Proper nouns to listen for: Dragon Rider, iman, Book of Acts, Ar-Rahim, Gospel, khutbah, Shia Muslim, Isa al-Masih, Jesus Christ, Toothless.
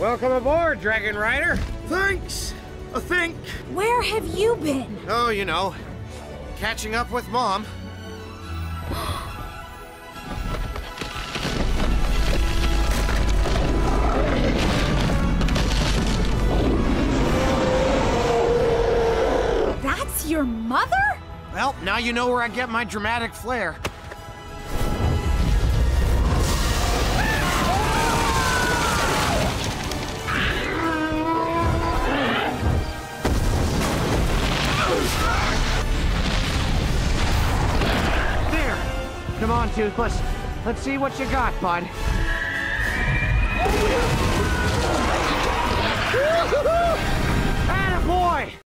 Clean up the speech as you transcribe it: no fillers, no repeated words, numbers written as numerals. Welcome aboard, Dragon Rider. Thanks, I think. Where have you been? Oh, you know, catching up with Mom. That's your mother? Well, now you know where I get my dramatic flair. Come on, Toothless. Let's see what you got, bud. Attaboy!